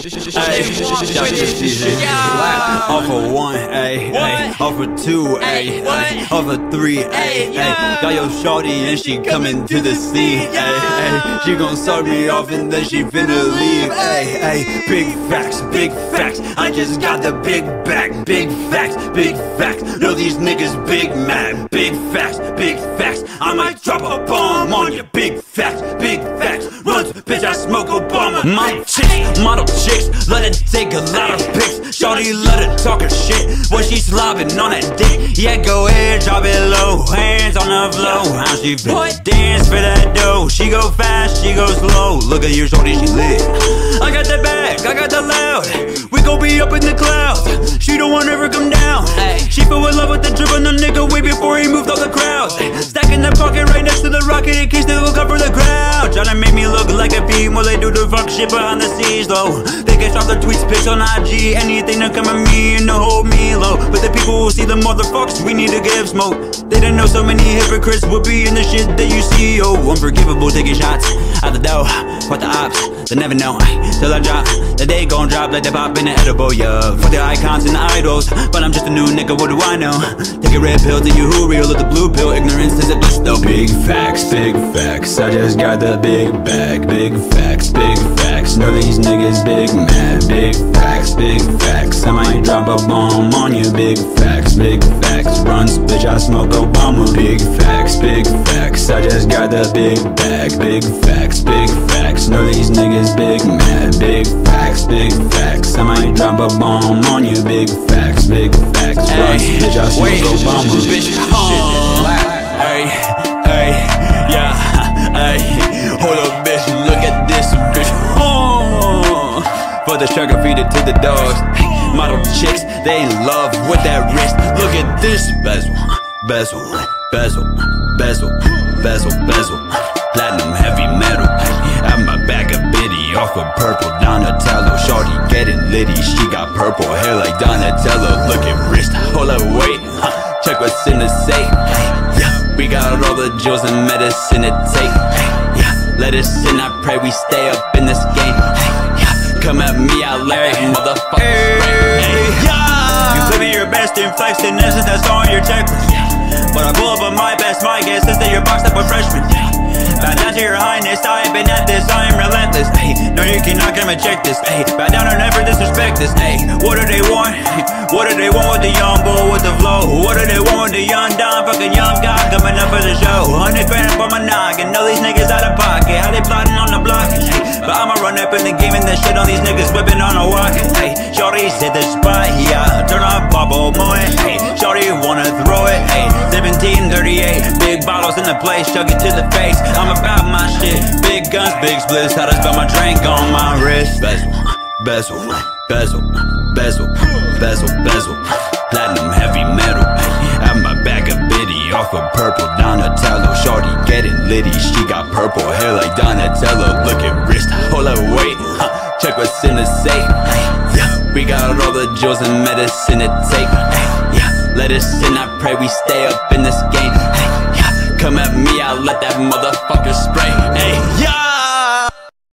Over 1, ayy, ayy. Over 2, ayy, ayy. Over 3, ayy, ayy. Got yo shorty and she coming to the scene, ayy, ayy. She gon' start me off and then she finna leave, ayy, ayy. Big facts, big facts. I just got the big bag. Big facts, big facts. Know these niggas big mad. Big facts, big facts. I might drop a bomb on you. Big facts, big facts. Runtz, bitch, I smoke Obama. My chicks, model chicks, let it take a lot of pics. Shorty let her talk her shit when she slobbing on that dick. Yeah, go ahead, drop it low, hands on the flow. How she fit, dance for that dough. She go fast, she go slow. Look at your shorty, she lit. I got the bag, I got the loud. We gon' be up in the clouds. She don't wanna ever come down. She fell in love with the drip on the nigga way before he moved all the crowds. Stack in the pocket right next to the rocket in case they look up for the ground. Tryna make me look like a beam while they do the fuck shit behind the scenes, though. They can drop their tweets, bitch, on IG. Anything to come at me and to hold me low. But the people who see the motherfucks, we need to give smoke. They didn't know so many hypocrites would be in the shit that you see. Oh, unforgivable, taking shots out the dough. What the ops, they never know till I drop. That they gon' drop like they pop in the edible, yeah. For the icons and the idols, but I'm just a new nigga, what do I know? Take a red pill, then you who real, or the blue pill. Ignorance is a bitch, though. Big facts, big facts. I just got the big bag. Big facts, big facts. Know these niggas big mad. Big facts, big facts. I might drop a bomb on you. Big facts, big facts. Runtz, bitch, I smoke Obama. Big facts, big facts. I just got the big bag. Big facts, big facts. Know these niggas big mad. Big facts, big facts. I might drop a bomb on you. Big facts, big facts. Runtz, bitch, I smoke Obama. Bitch, ay, ay, yeah, ay. Hold up, bitch, look at this, bitch. Oh, for the sugar, feed it to the dogs. Model chicks, they in love with that wrist. Look at this bezel, bezel, bezel, bezel, bezel, bezel. Platinum heavy metal. At my back a bitty off of purple Donatello. Shorty getting litty, she got purple hair like Donatello. Look at wrist, hold up, wait. Check what's in the safe. Yeah, we got all the jewels and medicine to take. Let us in, I pray we stay up in this game. Hey, yeah. Come at me, I Larry, motherfucker. Hey, yeah. You living your best and flexing, essence that's on your checklist. Yeah. But I pull up on my best, my guess is that you're boxed up a freshman. Yeah. Bow down to your highness, I ain't been at this, I am relentless. Hey, no, you cannot come and check this. Hey, bow down or never disrespect this. Hey, what do they want? Hey, what do they want with the young boy with the flow? What do they want with the young dime? Fucking young guy coming up for the show. 100 grand for my noggin, all these niggas out of pocket. How they plotting on the block, ay, but I'ma run up in the game and that shit on these niggas whipping on a walk. Hey, shorty hit the spot, yeah. Turn up bubble more, hey. Shorty wanna throw it, hey. 1738, big bottles in the place, chug it to the face. I'm about my shit, big guns, big splits. How to spell my drink on my wrist? Bezel, bezel, bezel, bezel, bezel, bezel. Platinum heavy metal. At my back a bitty off of purple Donatello. Shorty getting litty, she got purple hair like Donatello. Look at wrist, hold up, wait. Check what's in the safe. Yeah, we got all the jewels and medicine to take. Yeah, let us in, I pray we stay up in this game. Yeah, come at me, I'll let that motherfucker spray. Hey, yeah.